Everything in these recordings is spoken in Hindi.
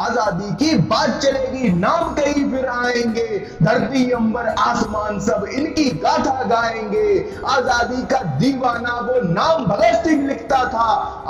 आजादी की बात चलेगी, नाम कहीं फिर आएंगे, धरती अंबर आसमान सब इनकी गाथा गाएंगे। आजादी का दीवाना वो नाम भगत सिंह लिखता था,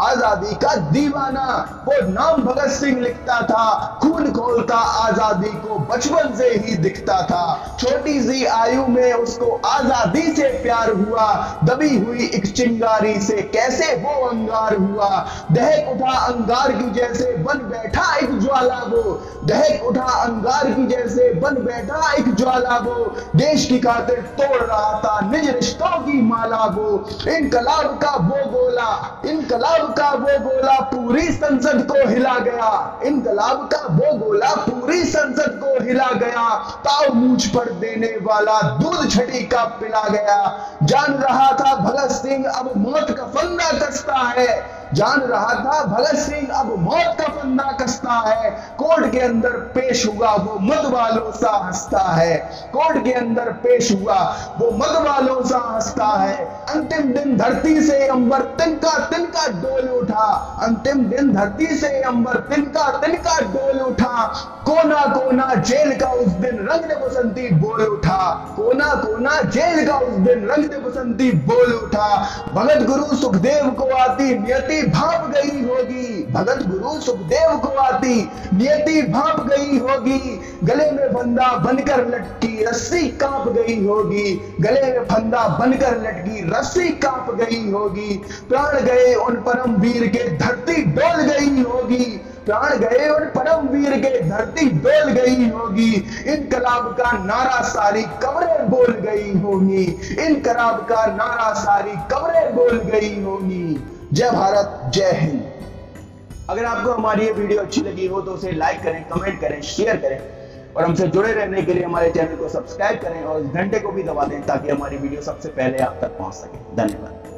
आजादी का दीवाना वो नाम भगत सिंह लिखता था। खून खोलता आजादी को बचपन से ही दिखता था, छोटी सी आयु में उसको आजादी से प्यार हुआ। दबी हुई एक चिंगारी से कैसे वो अंगार हुआ, दहक उठा अंगार की जैसे बन बैठा एक ज्वाला वो, दहक उठा अंगार की जैसे बन बैठा एक ज्वाला वो। देश की खातिर तोड़ रहा था निज रिश्तों की माला वो, इनकलाब का वो बोला, इनकलाब का वो बोला पूरी संसद को हिला गया, इनकलाब का वो बोला पूरी संसद को हिला गया। ताव मूंछ पर देने वाला दूध छड़ी का पिला गया, जान रहा था भगत सिंह अब मौत का फंदा कसता है, जान रहा था भगत सिंह अब मौत का फंदा कसता है। कोर्ट के अंदर पेश हुआ वो मधुबाला सा हंसता है, कोर्ट के अंदर पेश हुआ वो मधुबाला सा हंसता है। अंतिम दिन धरती से अंबर तिनका तिनका डोल उठा, अंतिम दिन धरती से अंबर तिनका तिनका डोल उठा। कोना कोना जेल का उस दिन रंग बसंती बोल उठा, कोना कोना जेल का उस दिन रंग बसंती बोल उठा। भगत गुरु सुखदेव को आती नियति भाप गई होगी, भगत गुरु सुखदेव को आती नियति भाप गई होगी। गले में फंदा बनकर लटकी रस्सी कांप गई होगी, गले में फंदा बनकर लटकी रस्सी कांप गई होगी। प्राण गए उन परम वीर के धरती डोल गई होगी, प्राण गए और परम वीर के धरती डोल गई होगी। इनकलाब का नारा सारी कब्रें बोल गई होंगी, इनकलाब का नारा सारी कब्रें बोल गई होंगी। जय भारत, जय हिंद। अगर आपको हमारी ये वीडियो अच्छी लगी हो तो उसे लाइक करें, कमेंट करें, शेयर करें और हमसे जुड़े रहने के लिए हमारे चैनल को सब्सक्राइब करें और घंटे को भी दबा दें ताकि हमारी वीडियो सबसे पहले आप तक पहुंच सके। धन्यवाद।